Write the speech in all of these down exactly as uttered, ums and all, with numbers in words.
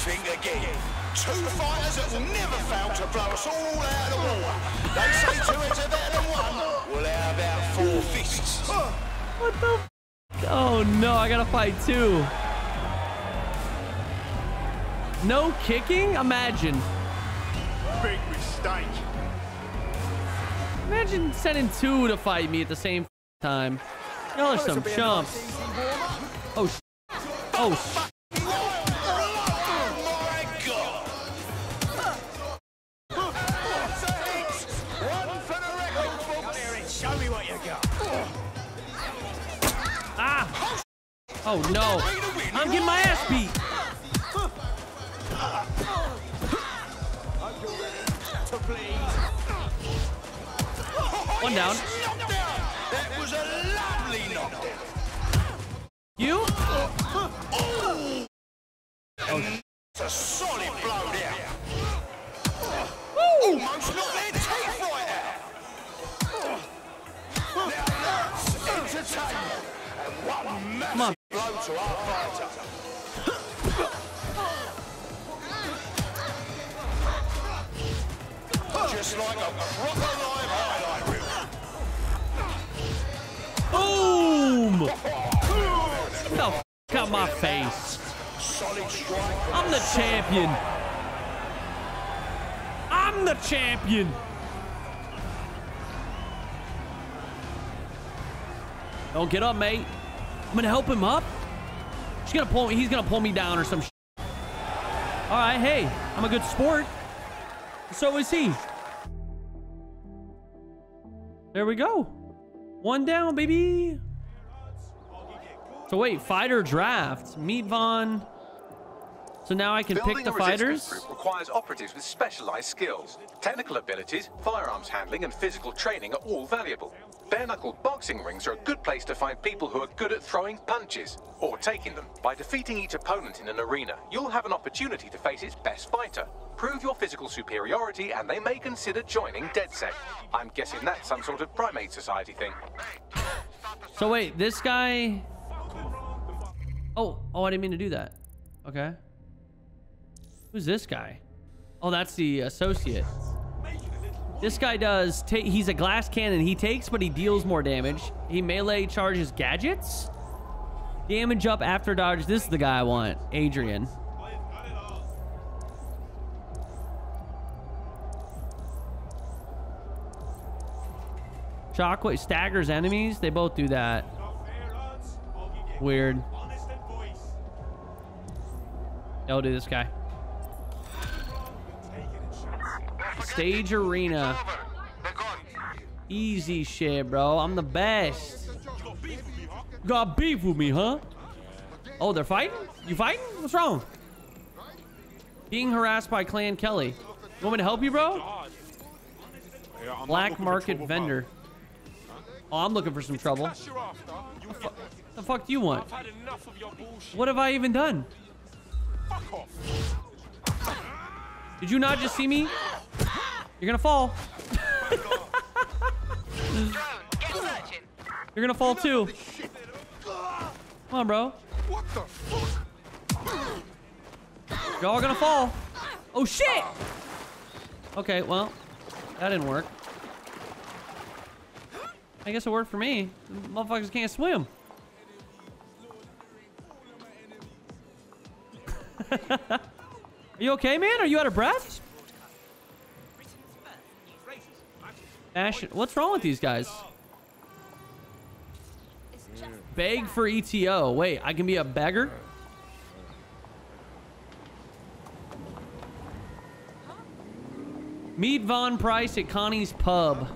thing again. Two fighters that will never fail to blow us all out of the water. They say two heads are better than one. We'll have about four fists. What the f? Oh no, I gotta fight two. No kicking? Imagine. Big mistake. Imagine sending two to fight me at the same time. Y'all are some chumps. Oh sh. Oh sh. Ah. Oh no. I'm getting my ass beat. One down. That was a lovely knockdown. You? Oh, it's a solid blow there. Almost knocked their teeth right out. Now that's entertainment. And one massive blow to our fighter. Just like a proper live highlight reel. Boom! Get the f*** out my face. I'm the champion. I'm the champion. Don't get up, mate. I'm gonna help him up. He's gonna pull me. He's gonna pull me down or some shit. All right, hey, I'm a good sport. So is he. There we go. One down, baby. So wait, fighter draft. Meet Vaughn. So now I can Building pick the fighters. Group requires operatives with specialized skills. Technical abilities, firearms handling, and physical training are all valuable. Bare-knuckle boxing rings are a good place to find people who are good at throwing punches or taking them. By defeating each opponent in an arena, you'll have an opportunity to face its best fighter. Prove your physical superiority and they may consider joining DedSec. I'm guessing that's some sort of primate society thing. So wait, this guy... Oh, oh, I didn't mean to do that. Okay. Who's this guy? Oh, that's the associate. This guy does... Ta he's a glass cannon. He takes, but he deals more damage. He melee charges gadgets. Damage up after dodge. This is the guy I want. Adrian. Shockwave staggers enemies. They both do that. Weird. I'll do this guy. Stage arena. Easy shit, bro. I'm the best. Got beef with me, huh? Oh, they're fighting? You fighting? What's wrong? Being harassed by Clan Kelly. You want me to help you, bro? Black market vendor. Oh, I'm looking for some trouble. The, fu the fuck do you want? What have I even done? Fuck off. Did you not just see me? You're gonna fall. You're gonna fall too. Come on, bro. You're all gonna fall. Oh shit! Okay, well, that didn't work. I guess it worked for me. Motherfuckers can't swim. Are you okay, man? Are you out of breath? Ash, what's wrong with these guys? Beg for E T O. Wait, I can be a beggar? Meet Von Price at Connie's Pub.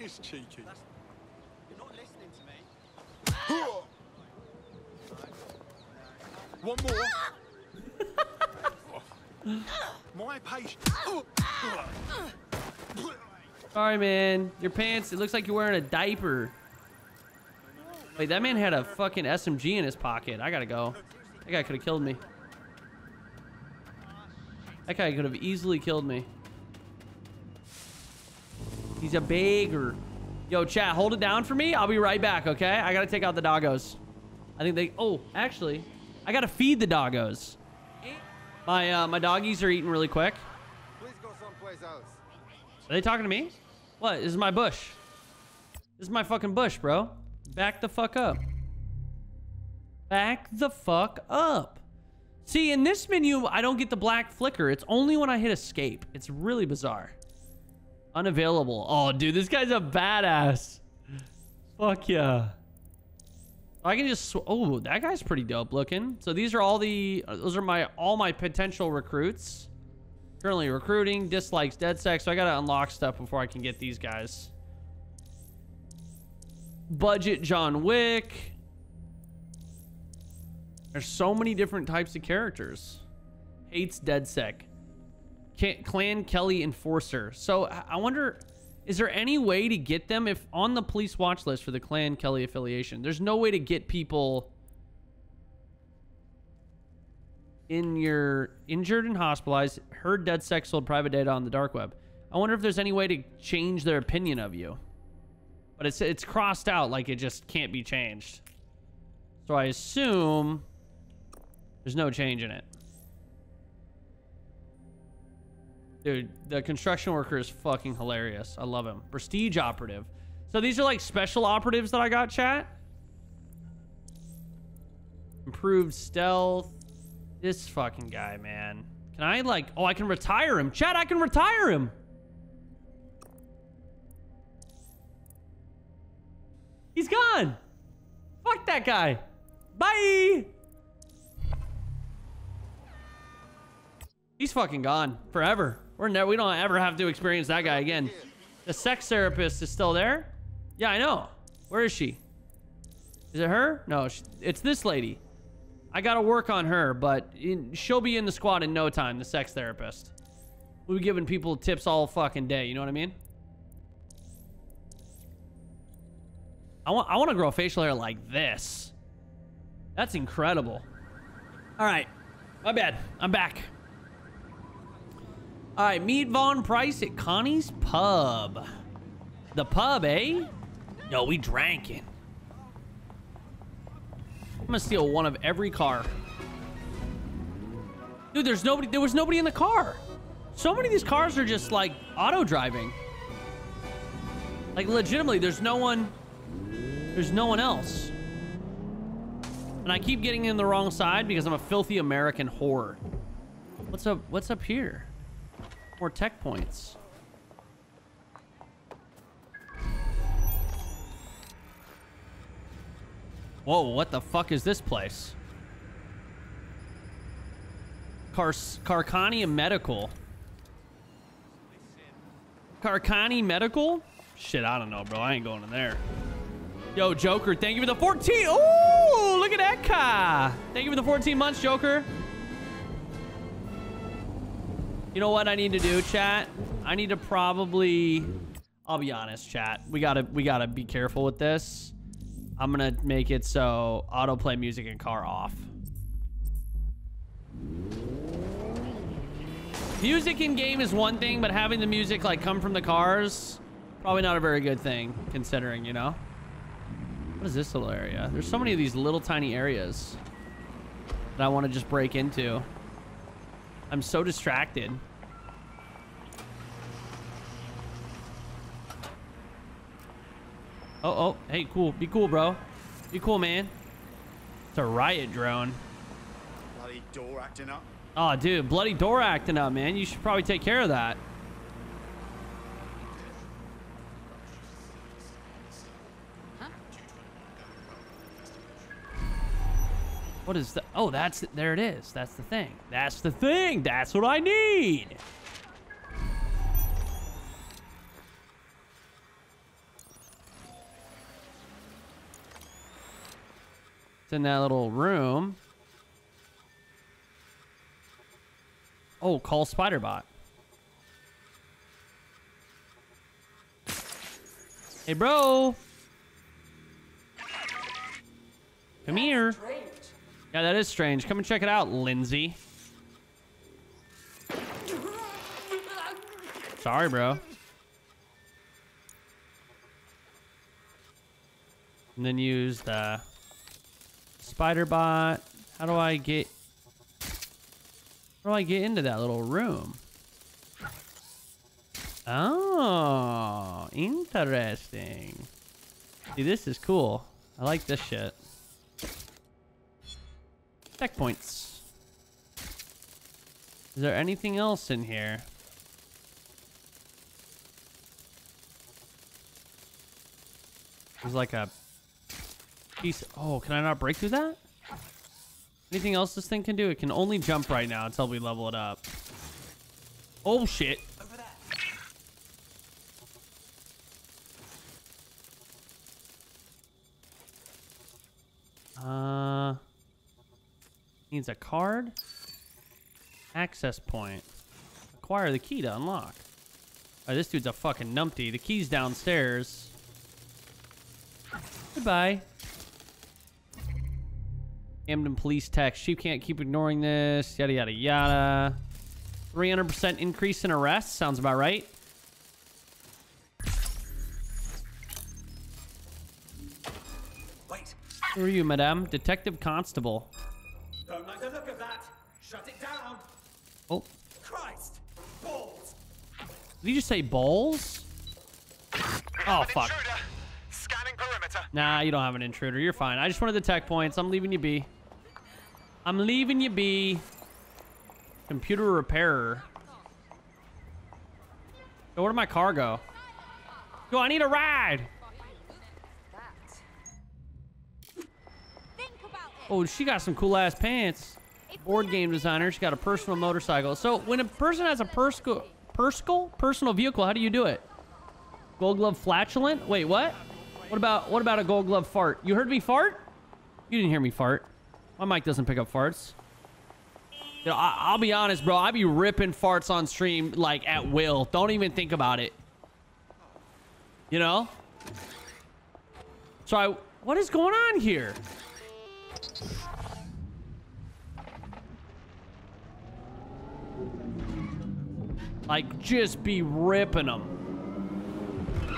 This cheeky. You're not listening to me. One more. My patience. Sorry, man. Your pants, it looks like you're wearing a diaper. Wait, that man had a fucking S M G in his pocket. I gotta go. That guy could have killed me. That guy could have easily killed me. He's a beggar. Yo, chat, hold it down for me. I'll be right back, okay? I gotta take out the doggos. I think they... Oh, actually, I gotta feed the doggos. My uh, my doggies are eating really quick. Please go someplace else. Are they talking to me? What? This is my bush. This is my fucking bush, bro. Back the fuck up. Back the fuck up. See, in this menu, I don't get the black flicker. It's only when I hit escape. It's really bizarre. Unavailable. Oh, dude, this guy's a badass. Fuck yeah. I can just... Sw oh, that guy's pretty dope looking. So these are all the... Those are my all my potential recruits. Currently recruiting. Dislikes DedSec. So I gotta unlock stuff before I can get these guys. Budget John Wick. There's so many different types of characters. Hates DedSec. Clan Kelly Enforcer. So I wonder, is there any way to get them if on the police watch list for the Clan Kelly affiliation? There's no way to get people in your injured and hospitalized. Heard DedSec sold private data on the dark web. I wonder if there's any way to change their opinion of you. But it's it's crossed out, like it just can't be changed. So I assume... There's no change in it. Dude, the construction worker is fucking hilarious. I love him. Prestige operative. So these are like special operatives that I got, chat. Improved stealth. This fucking guy, man. Can I like... Oh, I can retire him. Chat, I can retire him. He's gone. Fuck that guy. Bye. He's fucking gone forever. We're never, we don't ever have to experience that guy again. The sex therapist is still there. Yeah, I know. Where is she? Is it her? No, she, it's this lady. I gotta work on her, but in, she'll be in the squad in no time, the sex therapist. We'll be giving people tips all fucking day. You know what I mean? I want, I want to grow facial hair like this. That's incredible. All right. My bad. I'm back. All right, meet Vaughn Price at Connie's Pub. The pub, eh? No, we drankin'. I'm gonna steal one of every car. Dude, there's nobody. There was nobody in the car. So many of these cars are just like auto driving. Like legitimately, there's no one. There's no one else. And I keep getting in the wrong side because I'm a filthy American whore. What's up? What's up here? More tech points. Whoa, what the fuck is this place? Karkani Medical. Karkani Medical? Shit, I don't know, bro. I ain't going in there. Yo, Joker, thank you for the fourteen. Ooh, look at that car. Thank you for the fourteen months, Joker. You know what I need to do, chat? I need to probably... I'll be honest, chat. We gotta, we gotta be careful with this. I'm gonna make it so autoplay music and car off. Music in game is one thing, but having the music like come from the cars, probably not a very good thing, considering, you know? What is this little area? There's so many of these little tiny areas that I want to just break into. I'm so distracted. Oh, oh, hey, cool. Be cool, bro. Be cool, man. It's a riot drone. Bloody door acting up. Oh, dude, bloody door acting up, man. You should probably take care of that. Huh? What is the... Oh, that's... There it is. That's the thing. That's the thing. That's what I need. It's in that little room. Oh, call Spiderbot. Hey, bro. Come here. Yeah, that is strange. Come and check it out, Lindsay. Sorry, bro. and then use the spider bot. How do I get, how do I get into that little room? Oh, interesting. See, this is cool. I like this shit. Checkpoints. Is there anything else in here? There's like a piece. Oh, can I not break through that? Anything else this thing can do? It can only jump right now until we level it up. Oh shit. Uh, needs a card. Access point. Acquire the key to unlock. Oh, this dude's a fucking numpty. The key's downstairs. Goodbye. Camden police text. She can't keep ignoring this. Yada, yada, yada. three hundred percent increase in arrests. Sounds about right. Who are you, madame? Detective Constable. Don't like the look of that. Shut it down. Oh. Christ. Balls. Did you just say balls? Oh, fuck. Intruder. Scanning perimeter. Nah, you don't have an intruder. You're fine. I just wanted the tech points. I'm leaving you be. I'm leaving you be. Computer repairer. Yo, where did my car go? Yo, I need a ride. Oh, she got some cool ass pants. Board game designer. She got a personal motorcycle. So when a person has a persco, persco, personal vehicle, how do you do it? Gold glove flatulent? Wait, what? What about what about a gold glove fart? You heard me fart? You didn't hear me fart. My mic doesn't pick up farts. You know, I, I'll be honest, bro. I be ripping farts on stream like at will. Don't even think about it. You know. So I. What is going on here? Like, just be ripping them.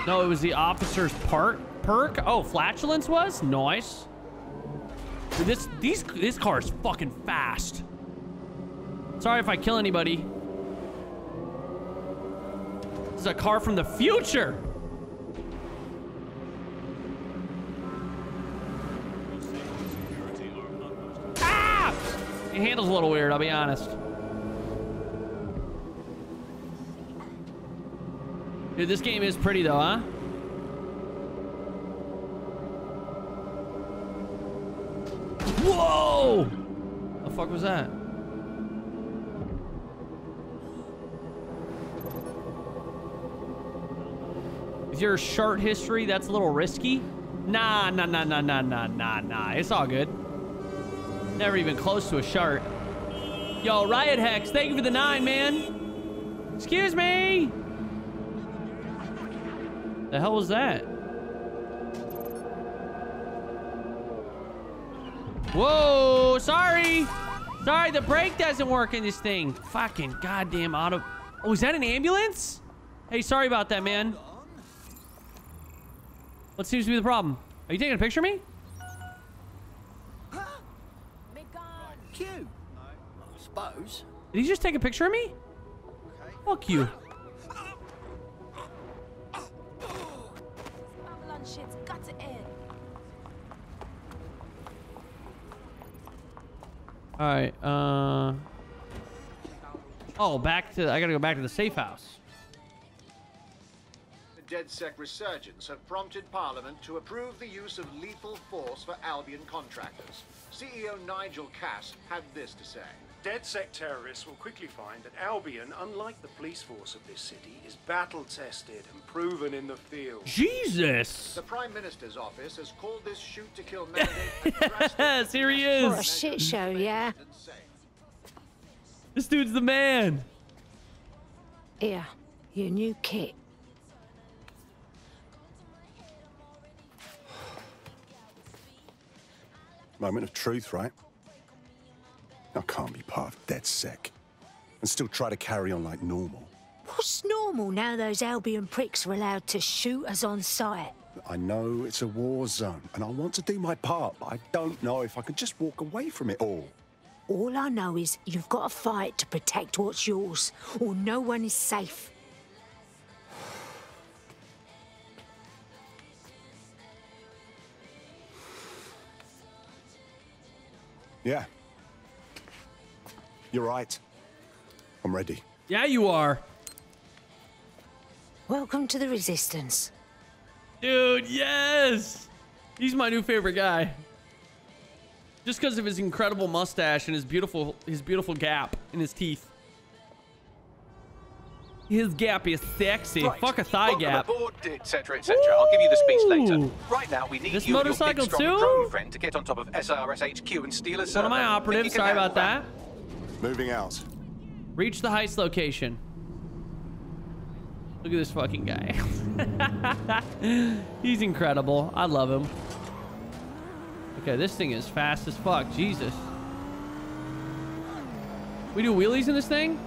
No, it was the officer's part perk. Oh, flatulence was nice. Dude, this these this car is fucking fast. Sorry if I kill anybody. This is a car from the future. Ah! It handles a little weird, I'll be honest. Dude, this game is pretty though, huh? Whoa! The fuck was that? If you're a short history, that's a little risky. Nah, nah, nah, nah, nah, nah, nah, nah. It's all good. Never even close to a shart. Yo, Riot Hex, thank you for the nine, man. Excuse me. The hell was that? Whoa, sorry. Sorry, the brake doesn't work in this thing. Fucking goddamn auto. Oh, is that an ambulance? Hey, sorry about that, man. What seems to be the problem? Are you taking a picture of me? Huh? Q. I suppose. Did he just take a picture of me? Okay. Fuck you. Shit's got to end. All right. Uh. Oh, back to. I gotta go back to the safe house. The DedSec resurgence have prompted Parliament to approve the use of lethal force for Albion contractors. C E O Nigel Cass had this to say. DedSec terrorists will quickly find that Albion, unlike the police force of this city, is battle-tested and proven in the field. Jesus! The Prime Minister's office has called this shoot-to-kill mandate... Yes, here he is! What a shit show, yeah? This dude's the man! Here, your new kit. Moment of truth, right? I can't be part of DedSec and still try to carry on like normal. What's normal now those Albion pricks are allowed to shoot us on sight? I know it's a war zone, and I want to do my part, but I don't know if I can just walk away from it all. All I know is you've got to fight to protect what's yours, or no one is safe. Yeah. You're right. I'm ready. Yeah, you are. Welcome to the Resistance. Dude, yes! He's my new favorite guy. Just because of his incredible mustache and his beautiful his beautiful gap in his teeth. His gap is sexy. Right. Fuck a thigh Welcome gap. Aboard, et cetera, et cetera. I'll give you the speech later. Right now, we need this you motorcycle and your big, strong drone friend to get on top of S R S H Q and steal a server. One of my operatives. Sorry about that. that. Moving out. Reach the heist location. Look at this fucking guy. He's incredible. I love him. Okay, this thing is fast as fuck. Jesus. We do wheelies in this thing?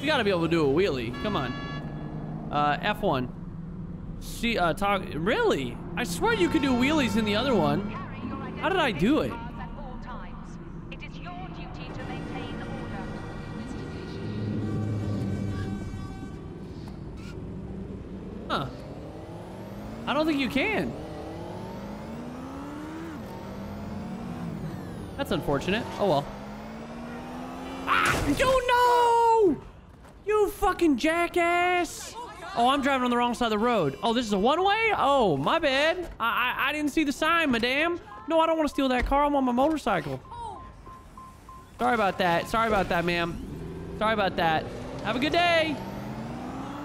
We gotta be able to do a wheelie. Come on. Uh, F one. See, uh, talk. Really? I swear you could do wheelies in the other one. How did I do it? Huh. I don't think you can. That's unfortunate. Oh well. Ah! You know! You fucking jackass! Oh, I'm driving on the wrong side of the road. Oh, this is a one-way? Oh, my bad. I, I I didn't see the sign, madame. No, I don't want to steal that car. I'm on my motorcycle. Sorry about that. Sorry about that, ma'am. Sorry about that. Have a good day.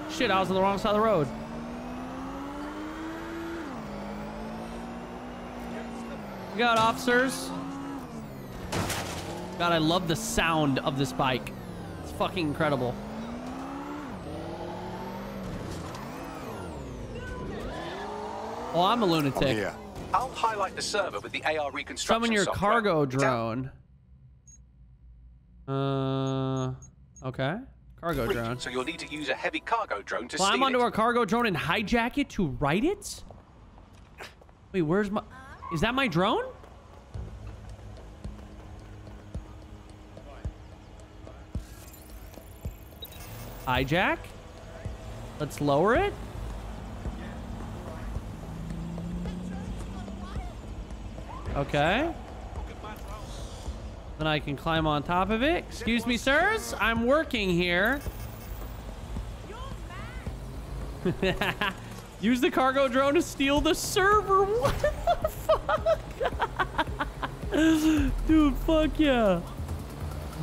Shit, I was on the wrong side of the road. We got officers. God, I love the sound of this bike. It's fucking incredible. Oh, I'm a lunatic. I'm here. I'll highlight the server with the A R reconstruction. Summon your software. Cargo drone. Uh, okay. Cargo drone. So you'll need to use a heavy cargo drone to climb onto it. Our cargo drone and hijack it to ride it. Wait, where's my? Is that my drone? Hijack? Let's lower it? Okay. Then I can climb on top of it. Excuse me, sirs. I'm working here. Use the cargo drone to steal the server. What the fuck? Dude, fuck yeah.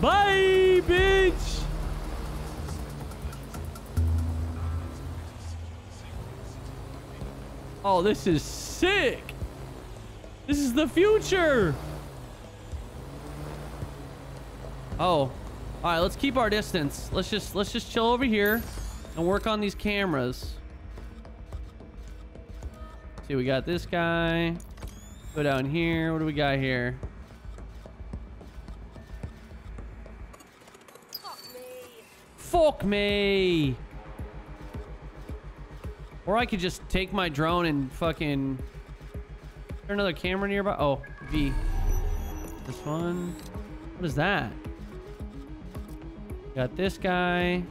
Bye, bitch. Oh, this is sick. This is the future. Oh. All right, let's keep our distance. Let's just let's just chill over here and work on these cameras. See, we got this guy. Go down here. What do we got here? Fuck me. Fuck me. Or I could just take my drone and fucking... Is there another camera nearby? Oh, V. This one. What is that? Got this guy.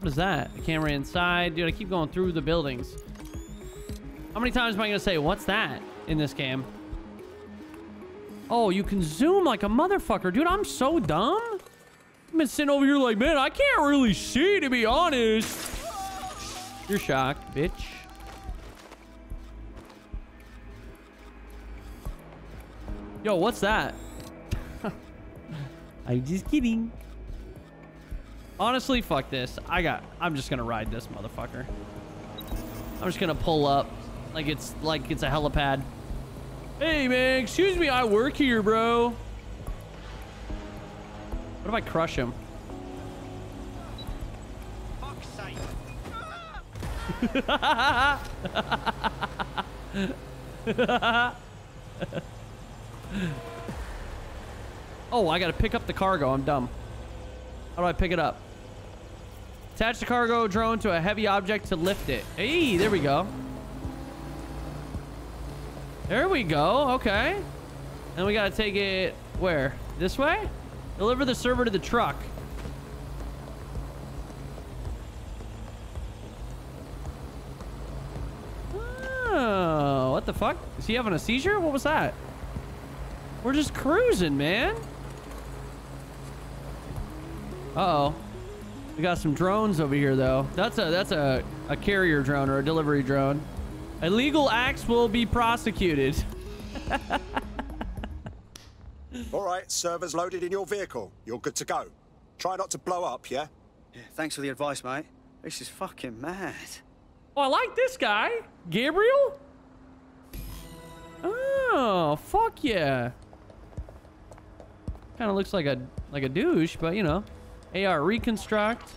What is that? The camera inside. Dude, I keep going through the buildings. How many times am I going to say, what's that in this game? Oh, you can zoom like a motherfucker. Dude, I'm so dumb. I've been sitting over here like, man, I can't really see, to be honest. You're shocked, bitch. Yo, what's that? I'm just kidding. Honestly, fuck this. I got... I'm just gonna ride this motherfucker. I'm just gonna pull up like it's like it's a helipad. Hey, man. Excuse me. I work here, bro. What if I crush him? Fuck's sake. Oh, I gotta pick up the cargo. I'm dumb. How do I pick it up? Attach the cargo drone to a heavy object to lift it. Hey, there we go. There we go. Okay. And we gotta take it where? This way? Deliver the server to the truck. Oh, what the fuck? Is he having a seizure? What was that? We're just cruising, man. Uh-oh. We got some drones over here, though. That's a that's a, a carrier drone or a delivery drone. Illegal acts will be prosecuted. All right, server's loaded in your vehicle. You're good to go. Try not to blow up, yeah? Yeah, thanks for the advice, mate. This is fucking mad. Oh, I like this guy. Gabriel? Oh, fuck yeah. Kind of looks like a like a douche, but you know. A R reconstruct.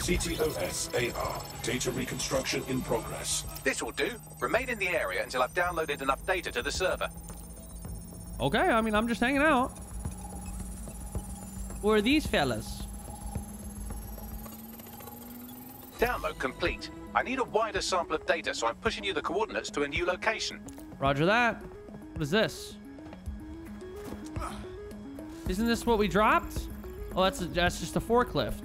C T O S A R. Data reconstruction in progress. This will do. Remain in the area until I've downloaded enough data to the server. Okay, I mean, I'm just hanging out. Who are these fellas? Download complete. I need a wider sample of data, so I'm pushing you the coordinates to a new location. Roger that. What is this? Isn't this what we dropped? Oh, that's a, that's just a forklift.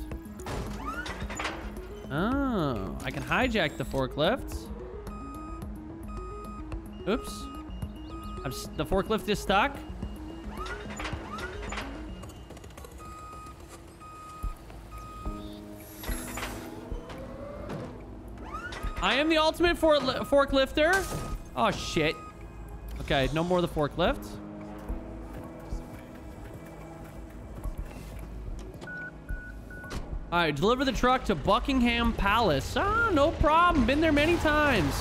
Oh, I can hijack the forklifts. Oops. I'm, the forklift is stuck. I am the ultimate for, forklifter. Oh, shit. Okay, no more of the forklift. All right, deliver the truck to Buckingham Palace. Ah, no problem. Been there many times.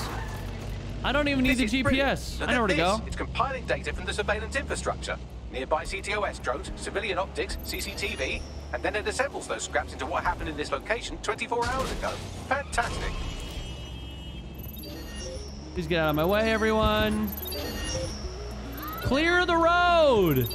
I don't even need the G P S. I know where to go. It's compiling data from the surveillance infrastructure. Nearby C T O S drones, civilian optics, C C T V, and then it assembles those scraps into what happened in this location twenty-four hours ago. Fantastic. Please get out of my way, everyone. Clear the road.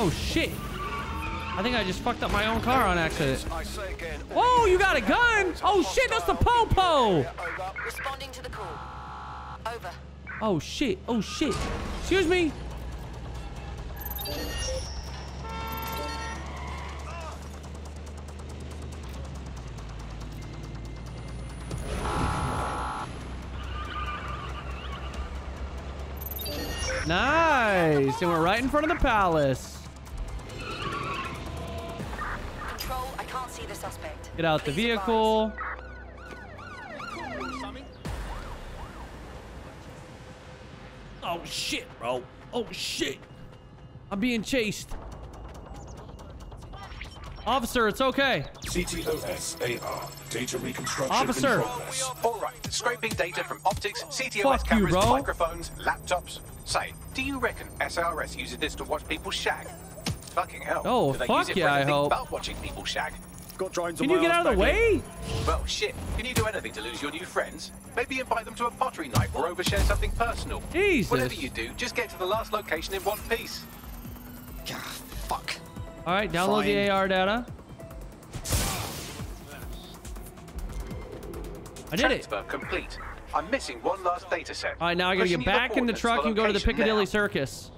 Oh, shit. I think I just fucked up my own car on accident. Whoa, you got a gun. Oh, shit, that's the popo. Responding to the call. Over. Oh, shit. Oh, shit. Excuse me. Nice. And we're right in front of the palace. Get out the vehicle. Oh shit, bro. Oh shit. I'm being chased. Officer, it's okay. C T O S A R. Data reconstruction. Officer. All right. Scraping data from optics, C T O S Fuck cameras, you, microphones, laptops. Say, do you reckon S R S uses this to watch people shag? Fucking hell. Oh, do they fuck use it yeah, for anything I hope. About watching people shag? Got drones can you get out of the way? In? Well, shit. Can you do anything to lose your new friends? Maybe invite them to a pottery night or overshare something personal. Jesus. Whatever you do, just get to the last location in one piece. God, fuck. All right, download Fine. the A R data. I did it. Transfer complete. I'm missing one last data set. All right, now I gotta get back in the truck and go to the Piccadilly Circus.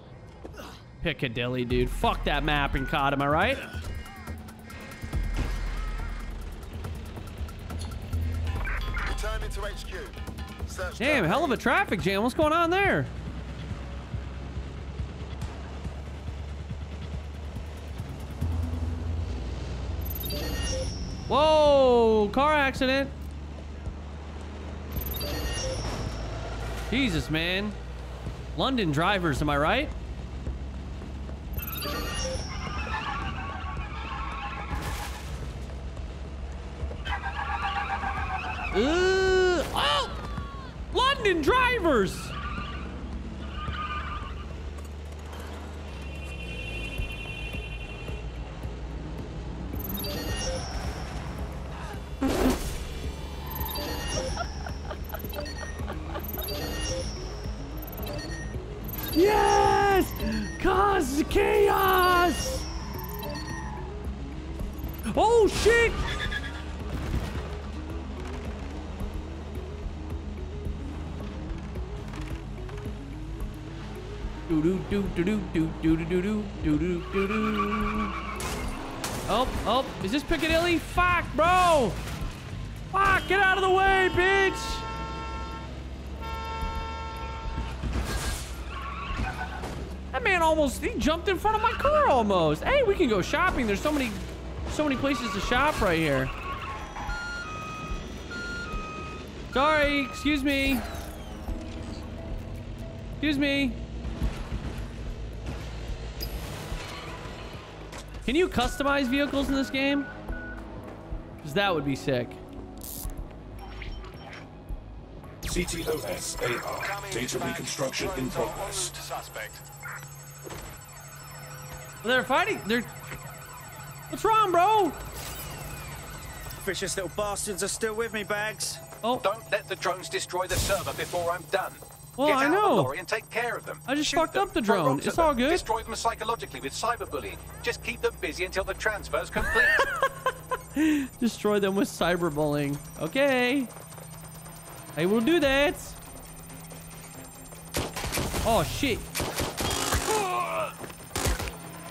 Piccadilly, dude. Fuck that map and C O D, am I right? Return into H Q. Search Damn, hell of a traffic jam. What's going on there? Whoa, car accident. Jesus, man. London drivers, am I right? Ooh, oh! London drivers! Chaos! Oh shit! Do do do do do do do do do do do do do. Oh, oh, is this Piccadilly? Fuck, bro! Fuck, get out of the way, bitch! That man almost, he jumped in front of my car almost. Hey, we can go shopping. There's so many, so many places to shop right here. Sorry, excuse me. Excuse me. Can you customize vehicles in this game? Because that would be sick. C T O S A R, data reconstruction in progress. They're fighting. They're. What's wrong, bro? Vicious little bastards are still with me, Bags. Oh. Don't let the drones destroy the server before I'm done. Well, Get I out know. Of the lorry and take care of them. I just Shoot fucked them. Up the drone. It's all good. Destroy them psychologically with cyberbullying. Just keep them busy until the transfer's complete. Destroy them with cyberbullying. Okay. I will do that. Oh shit.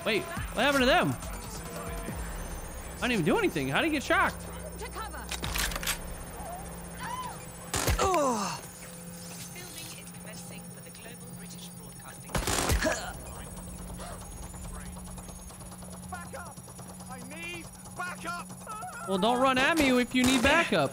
Wait, what happened to them? I didn't even do anything. How did he get shocked? To cover. Oh. This building is the best thing for the global British broadcasting. Back up. I need backup. Well, don't run at me if you need backup.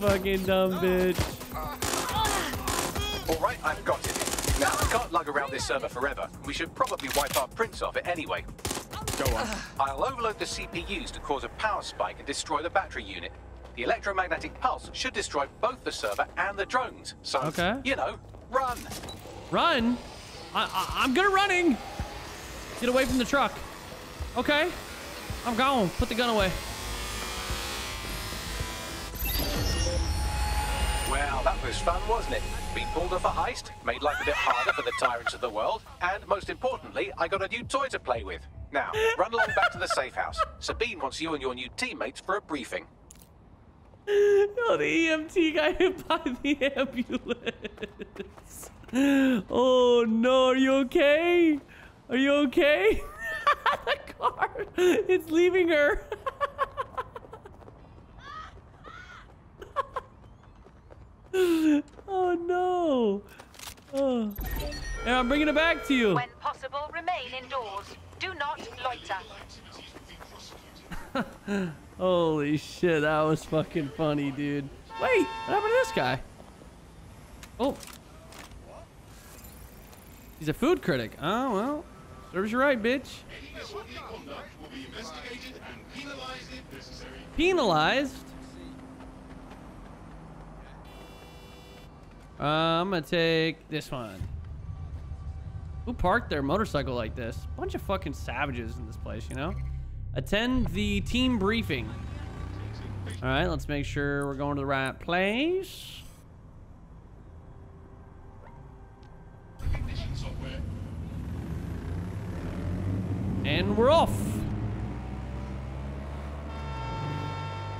Fucking dumb bitch. All right, I've got it. Now, I can't lug around this server forever. We should probably wipe our prints off it anyway. Go on. I'll overload the C P Us to cause a power spike and destroy the battery unit. The electromagnetic pulse should destroy both the server and the drones. So, okay. You know, run. Run? I, I, I'm good at running. Get away from the truck. Okay. I'm gone. Put the gun away. Well, that was fun, wasn't it? Being pulled off a heist, made life a bit harder for the tyrants of the world, and most importantly, I got a new toy to play with. Now, run along back to the safe house. Sabine wants you and your new teammates for a briefing. Oh, the E M T got hit by the ambulance. Oh no, are you okay? Are you okay? The car, it's leaving her. Oh no! Oh. And I'm bringing it back to you. When possible, remain indoors. Do not loiter. Holy shit, that was fucking funny, dude. Wait, what happened to this guy? Oh, he's a food critic. Oh well, serves you right, bitch. Any disorderly conduct will be investigated and penalized if necessary. Penalized. Uh, I'm gonna take this one. Who parked their motorcycle like this? Bunch of fucking savages in this place, you know? Attend the team briefing. All right, let's make sure we're going to the right place. And we're off.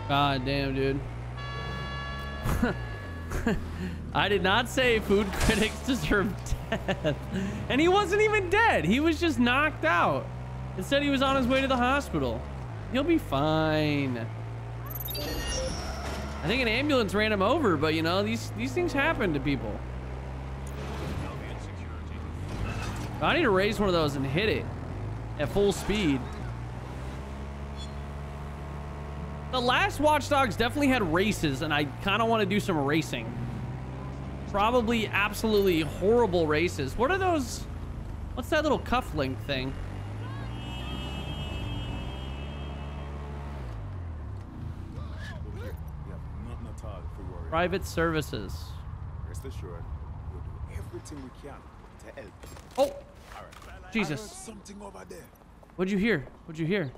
God damn, dude. I did not say food critics deserve death. And he wasn't even dead. He was just knocked out. It said he was on his way to the hospital. He'll be fine. I think an ambulance ran him over, but you know, these, these things happen to people. I need to raise one of those and hit it at full speed. The last Watch Dogs definitely had races, and I kind of want to do some racing. Probably absolutely horrible races. What are those? What's that little cufflink thing? Private services. Rest assured, we'll do everything we can to help. Oh! All right. Jesus. I heard something over there. What'd you hear? What'd you hear?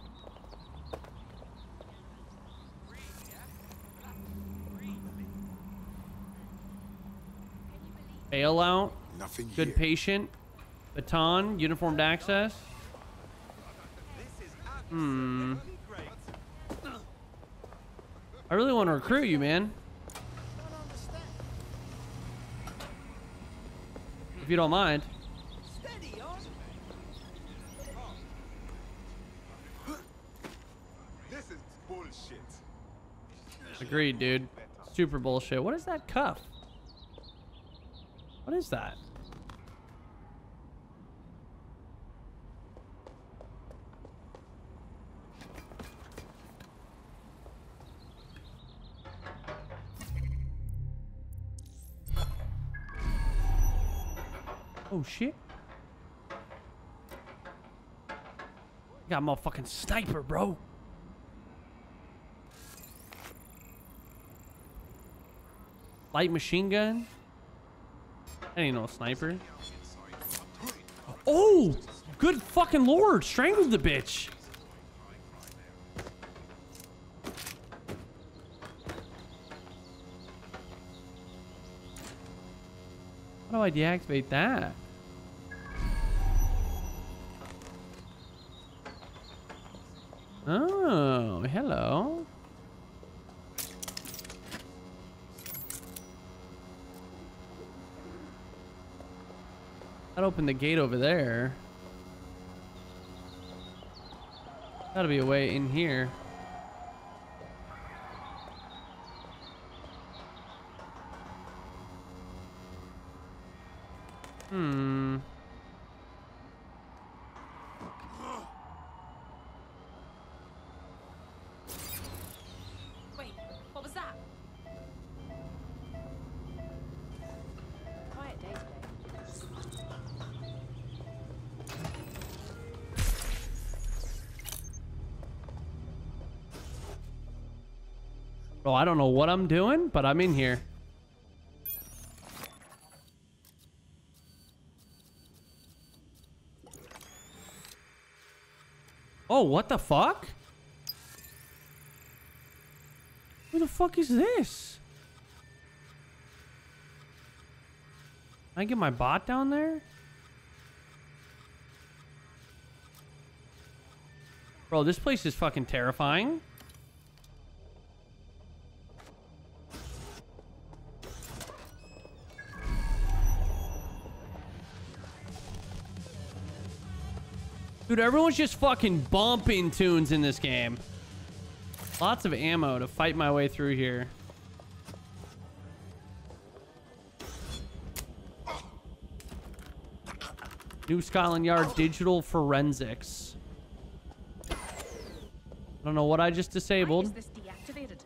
Bailout. Nothing good here. Patient. Baton. Uniformed access. Hmm. I really want to recruit you, man. If you don't mind. This is bullshit. Agreed, dude. Super bullshit. What is that cuff? What is that? Oh shit. Got a motherfucking sniper, bro. Light machine gun. I ain't no sniper. Oh, good fucking lord. Strangled the bitch. How do I deactivate that? Oh, hello. I'd open the gate over there. Gotta be a way in here. Hmm. Bro, I don't know what I'm doing, but I'm in here. Oh, what the fuck? Who the fuck is this? Can I get my bot down there? Bro, this place is fucking terrifying. Dude, everyone's just fucking bumping tunes in this game. Lots of ammo to fight my way through here. New Scotland Yard digital forensics. I don't know what I just disabled. Why is this deactivated?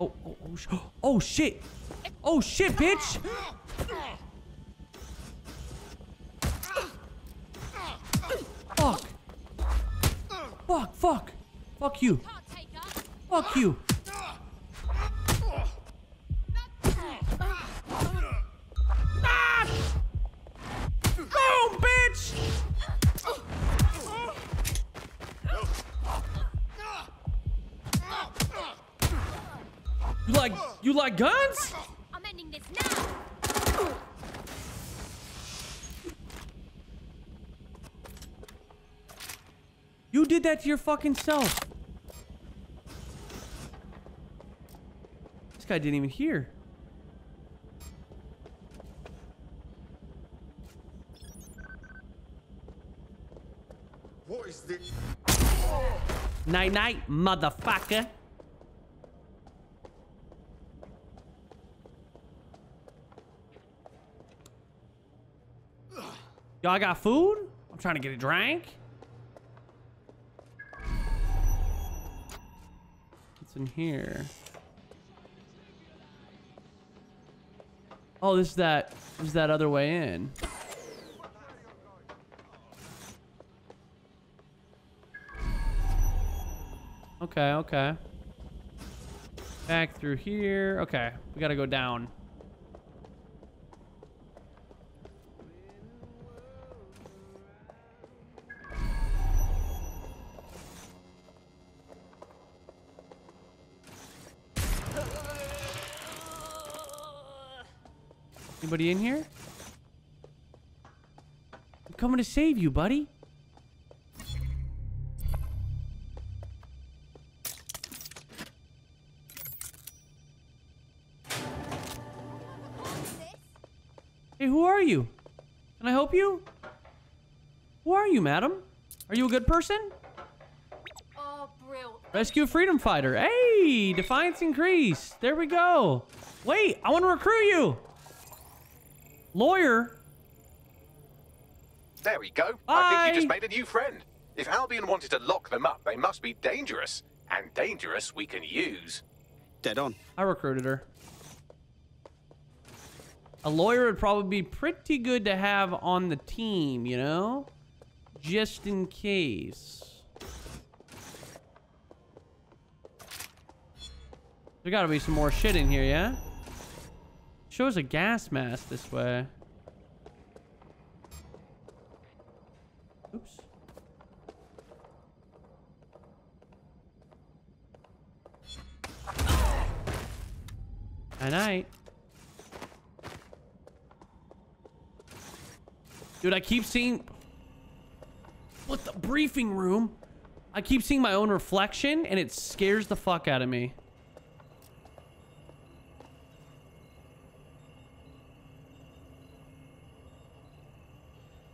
Oh, oh, oh, sh oh shit. Oh shit, bitch. Fuck. Fuck, fuck. Fuck you. Fuck you. Ah! Boom, bitch! You like, you like guns? I'm ending this now. You did that to your fucking self. This guy didn't even hear. What is this? Night night, motherfucker. Y'all got food? I'm trying to get a drink. In here. Oh, this is that is that other way in. Okay, okay. Back through here. Okay, we gotta go down. Anybody in here? I'm coming to save you, buddy. Hey, who are you? Can I help you? Who are you, madam? Are you a good person? Oh, brilliant. Rescue freedom fighter. Hey, defiance increased. There we go. Wait, I want to recruit you. Lawyer. There we go. Bye. I think you just made a new friend. If Albion wanted to lock them up, they must be dangerous. And dangerous we can use. Dead on. I recruited her. A lawyer would probably be pretty good to have on the team, you know? Just in case. There gotta be some more shit in here, yeah? Shows a gas mask this way. Oops. Night night. Dude, I keep seeing... What the briefing room? I keep seeing my own reflection and it scares the fuck out of me.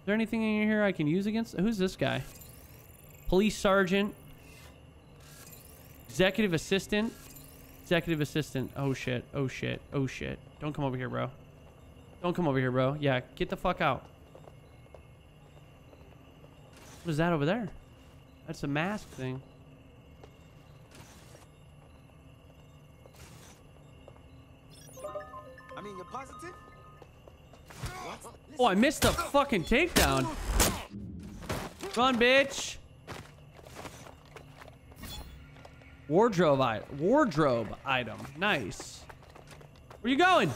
Is there anything in here I can use against? Who's this guy? Police sergeant. Executive assistant. Executive assistant. Oh shit. Oh shit. Oh shit. Don't come over here, bro. Don't come over here, bro. Yeah, get the fuck out. What is that over there? That's a mask thing. I mean, you're positive? Oh, I missed the fucking takedown. Run, bitch. Wardrobe item. Wardrobe item. Nice. Where you going?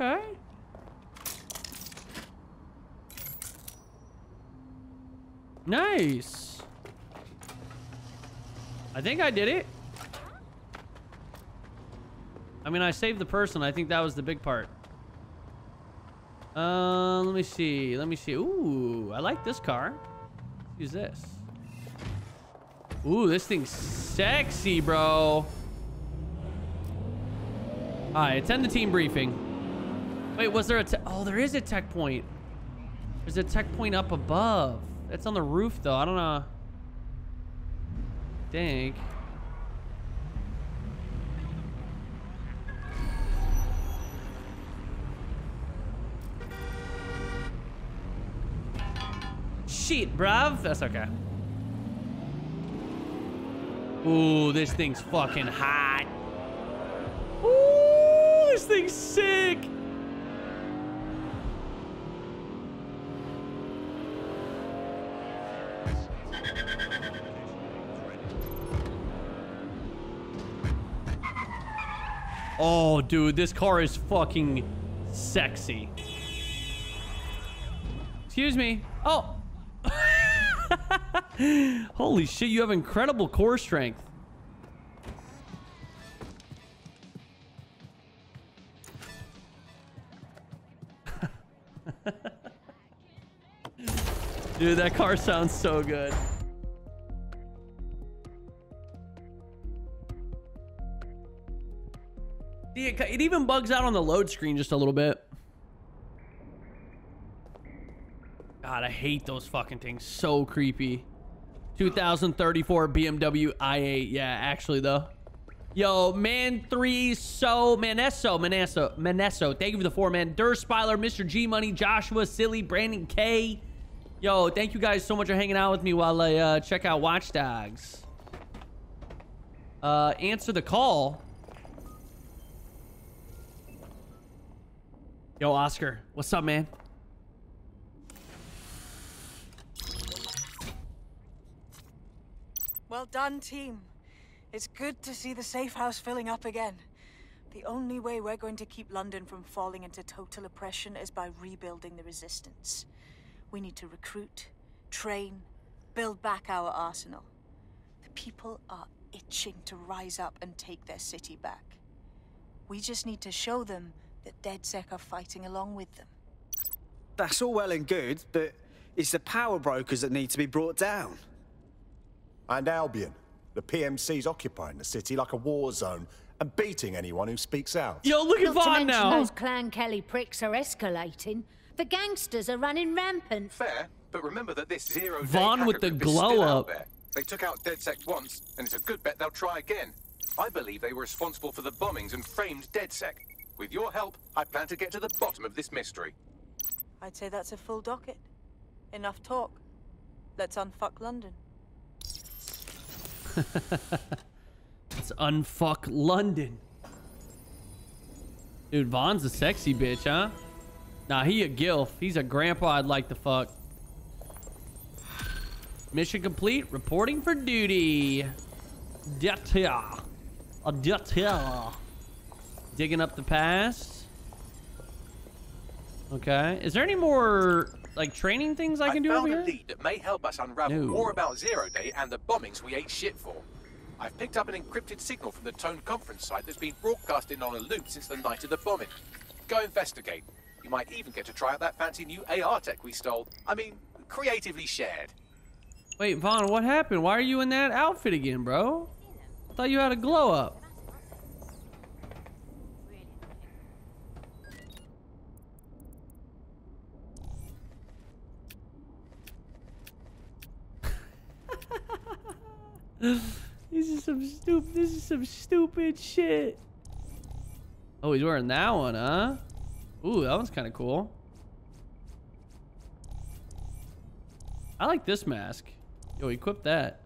Okay. Nice. I think I did it. I mean, I saved the person. I think that was the big part. Uh, let me see. Let me see. Ooh, I like this car. Let's use this. Ooh, this thing's sexy, bro. All right, attend the team briefing. Wait, was there a... Oh, there is a tech point. There's a tech point up above. That's on the roof, though. I don't know. Dang. Shit, bruv. That's okay. Ooh, this thing's fucking hot. Ooh, this thing's sick. Oh, dude, this car is fucking sexy. Excuse me. Oh. Holy shit, you have incredible core strength. Dude, that car sounds so good. It even bugs out on the load screen just a little bit. God, I hate those fucking things. So creepy. two thousand thirty-four B M W i eight. Yeah, actually, though. Yo, man, three, so, Manesso, Manesso, Manesso. Thank you for the four, man. Derspiler, Mister G Money, Joshua, Silly, Brandon K. Yo, thank you guys so much for hanging out with me while I uh, check out Watch Dogs. Uh, answer the call. Yo, Oscar, what's up, man? Well done, team. It's good to see the safe house filling up again. The only way we're going to keep London from falling into total oppression is by rebuilding the resistance. We need to recruit, train, build back our arsenal. The people are itching to rise up and take their city back. We just need to show them that DedSec are fighting along with them. That's all well and good, but it's the power brokers that need to be brought down. And Albion. The P M C's occupying the city like a war zone and beating anyone who speaks out. Yo, look at Vaughn now! Those Clan Kelly pricks are escalating. The gangsters are running rampant. Fair, but remember that this zero day Vaughn with the glow up. They took out DedSec once, and it's a good bet they'll try again. I believe they were responsible for the bombings and framed DedSec. With your help, I plan to get to the bottom of this mystery. I'd say that's a full docket. Enough talk. Let's unfuck London. Let's unfuck London. Dude, Vaughn's a sexy bitch, huh? Nah, he a gilf. He's a grandpa I'd like to fuck. Mission complete. Reporting for duty. Detail. A detail. Digging up the past. Okay. Is there any more like training things I can do over here? I found a lead that may help us unravel no. more about Zero Day and the bombings we ate shit for. I've picked up an encrypted signal from the Tone Conference site that's been broadcasting on a loop since the night of the bombing. Go investigate. You might even get to try out that fancy new A R tech we stole. I mean, creatively shared. Wait, Vaughn, what happened? Why are you in that outfit again, bro? I thought you had a glow up. This is some stupid. This is some stupid shit. Oh, he's wearing that one, huh? Ooh, that one's kind of cool. I like this mask. Yo, equip that.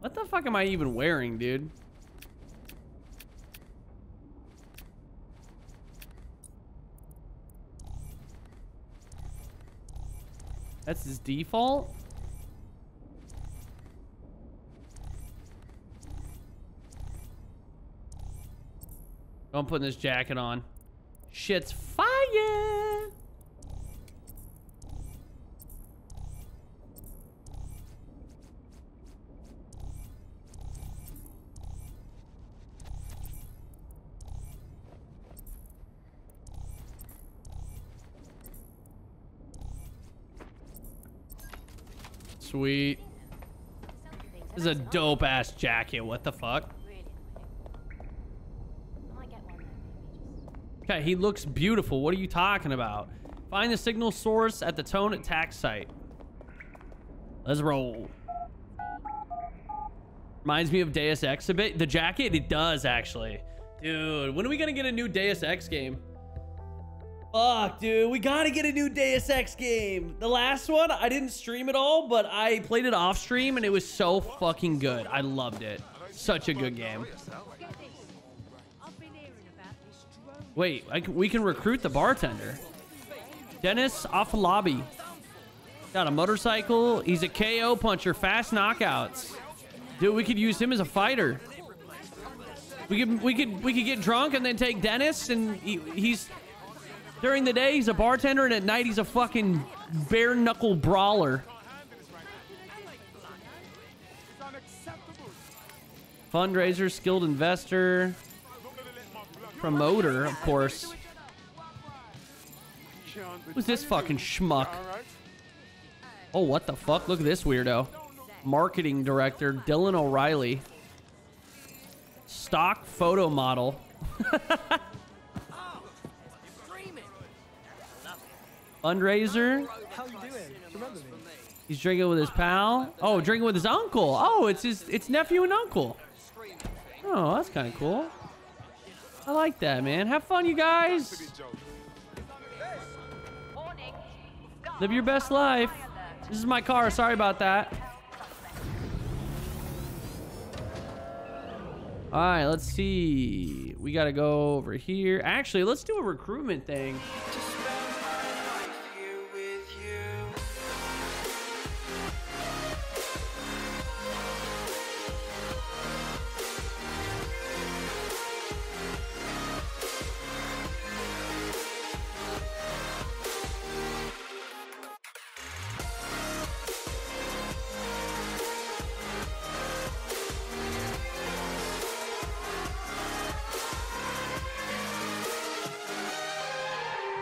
What the fuck am I even wearing, dude? That's his default? I'm putting this jacket on. Shit's fire. Sweet. This is a dope ass jacket. What the fuck? Okay, he looks beautiful. What are you talking about? Find the signal source at the Tone attack site. Let's roll. Reminds me of Deus Ex a bit. The jacket, it does actually. Dude, when are we gonna get a new Deus Ex game? Fuck, dude, we gotta get a new Deus Ex game. The last one, I didn't stream it all, but I played it off stream and it was so fucking good. I loved it. Such a good game. Wait, I can, we can recruit the bartender. Dennis off lobby. Got a motorcycle. He's a K O puncher. Fast knockouts. Dude, we could use him as a fighter. We could we could we could get drunk and then take Dennis, and he, he's during the day he's a bartender and at night he's a fucking bare knuckle brawler. Fundraiser, skilled investor. Promoter, of course. Who's this fucking schmuck? Oh, what the fuck? Look at this weirdo. Marketing director, Dylan O'Reilly. Stock photo model. Fundraiser. He's drinking with his pal. Oh, drinking with his uncle. Oh, it's his it's nephew and uncle. Oh, that's kind of cool. I like that, man. Have fun, you guys. Live your best life. This is my car. Sorry about that. All right, let's see. We got to go over here. Actually, let's do a recruitment thing.